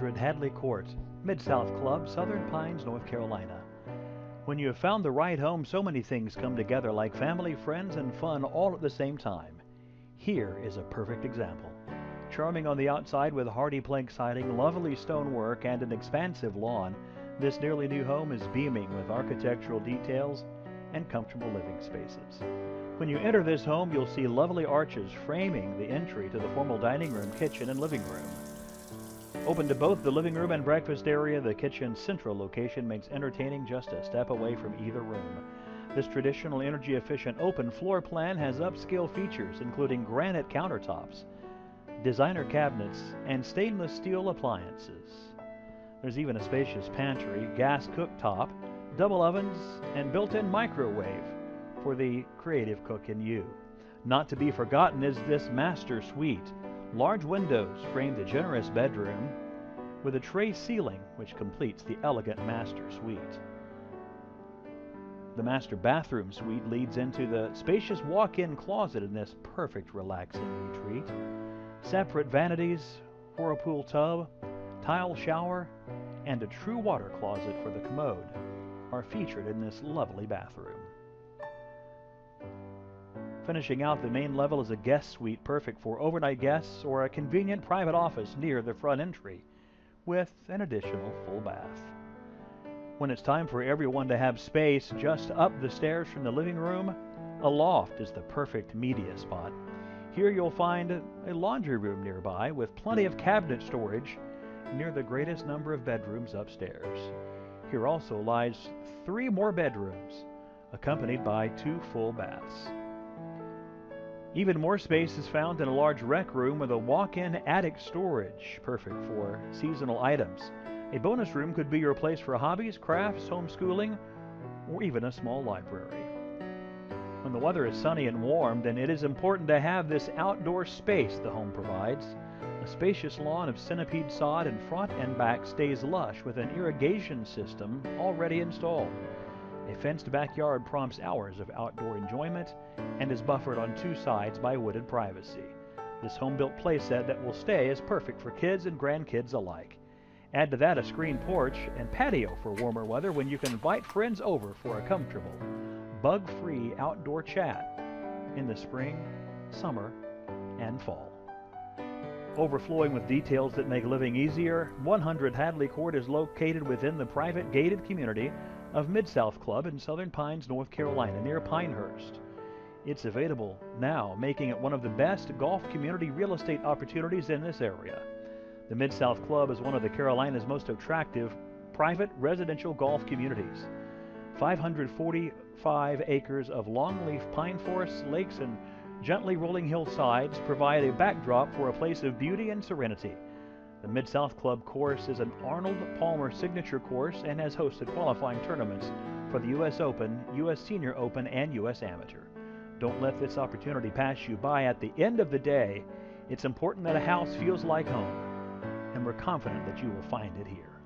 100 Hadley Court, Mid-South Club, Southern Pines, North Carolina. When you have found the right home, so many things come together like family, friends, and fun all at the same time. Here is a perfect example. Charming on the outside with hardy plank siding, lovely stonework, and an expansive lawn, this nearly new home is beaming with architectural details and comfortable living spaces. When you enter this home, you'll see lovely arches framing the entry to the formal dining room, kitchen, and living room. Open to both the living room and breakfast area, the kitchen's central location makes entertaining just a step away from either room. This traditional energy-efficient open floor plan has upscale features, including granite countertops, designer cabinets, and stainless steel appliances. There's even a spacious pantry, gas cooktop, double ovens, and built-in microwave for the creative cook in you. Not to be forgotten is this master suite. Large windows frame the generous bedroom with a tray ceiling, which completes the elegant master suite. The master bathroom suite leads into the spacious walk-in closet in this perfect relaxing retreat. Separate vanities for a pool tub, tile shower, and a true water closet for the commode are featured in this lovely bathroom. Finishing out the main level is a guest suite perfect for overnight guests or a convenient private office near the front entry with an additional full bath. When it's time for everyone to have space, just up the stairs from the living room, a loft is the perfect media spot. Here you'll find a laundry room nearby with plenty of cabinet storage near the greatest number of bedrooms upstairs. Here also lies 3 more bedrooms, accompanied by 2 full baths. Even more space is found in a large rec room with a walk-in attic storage, perfect for seasonal items. A bonus room could be your place for hobbies, crafts, homeschooling, or even a small library. When the weather is sunny and warm, then it is important to have this outdoor space the home provides. A spacious lawn of centipede sod in front and back stays lush with an irrigation system already installed. A fenced backyard prompts hours of outdoor enjoyment and is buffered on 2 sides by wooded privacy. This home-built playset that will stay is perfect for kids and grandkids alike. Add to that a screened porch and patio for warmer weather when you can invite friends over for a comfortable, bug-free outdoor chat in the spring, summer, and fall. Overflowing with details that make living easier, 100 Hadley Court is located within the private gated community of Mid-South Club in Southern Pines, North Carolina, near Pinehurst. It's available now, making it one of the best golf community real estate opportunities in this area. The Mid-South Club is one of the Carolinas' most attractive private residential golf communities. 545 acres of longleaf pine forests, lakes, and gently rolling hillsides provide a backdrop for a place of beauty and serenity. The Mid-South Club course is an Arnold Palmer signature course and has hosted qualifying tournaments for the U.S. Open, U.S. Senior Open, and U.S. Amateur. Don't let this opportunity pass you by. At the end of the day, it's important that a house feels like home, and we're confident that you will find it here.